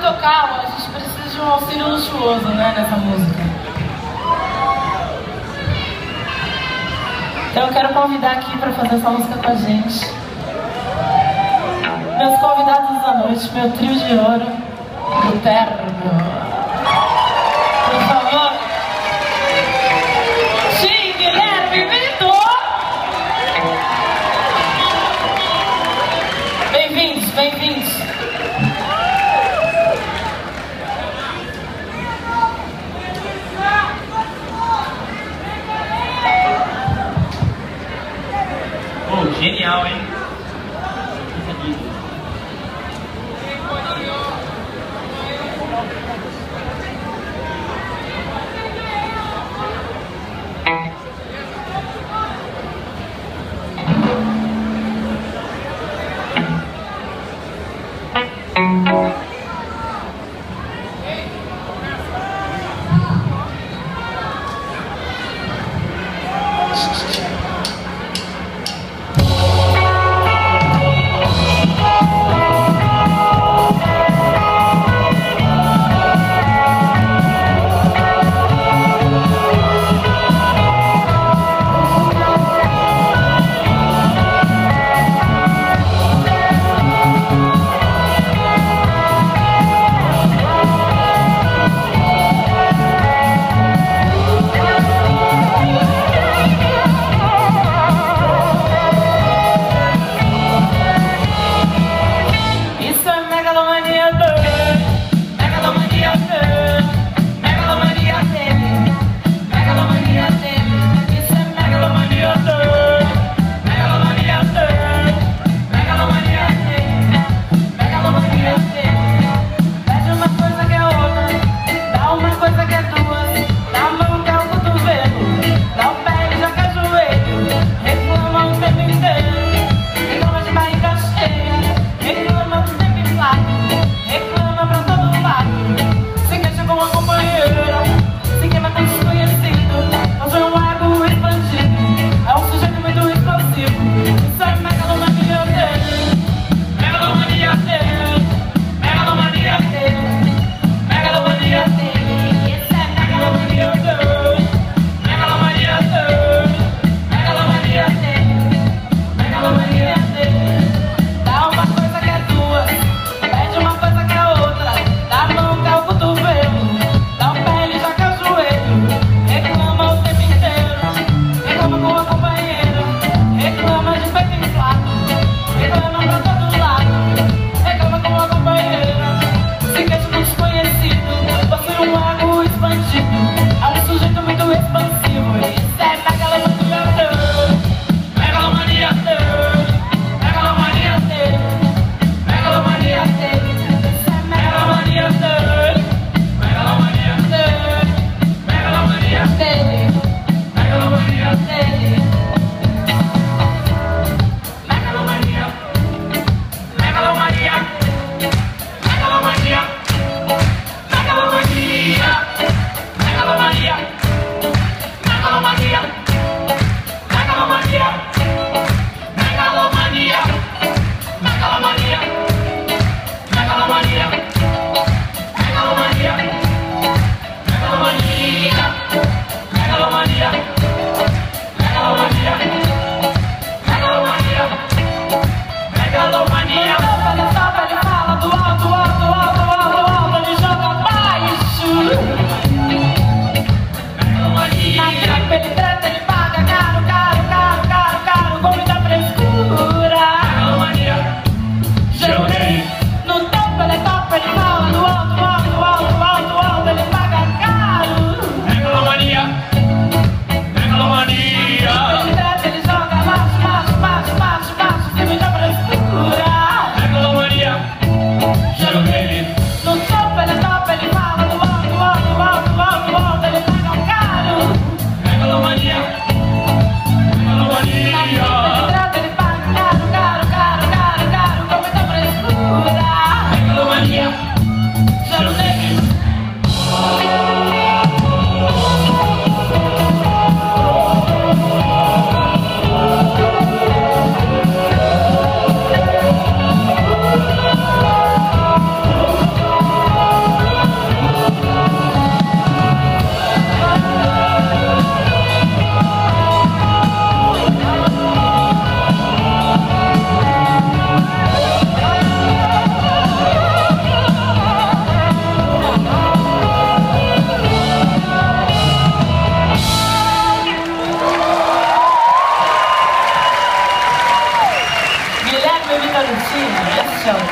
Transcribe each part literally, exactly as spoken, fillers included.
tocar, a gente precisa de um auxílio luxuoso, né, nessa música. Então eu quero convidar aqui para fazer essa música com a gente meus convidados da noite, meu trio de ouro, O Terno. Bem-vindos! Oh, genial, hein?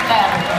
O Terno.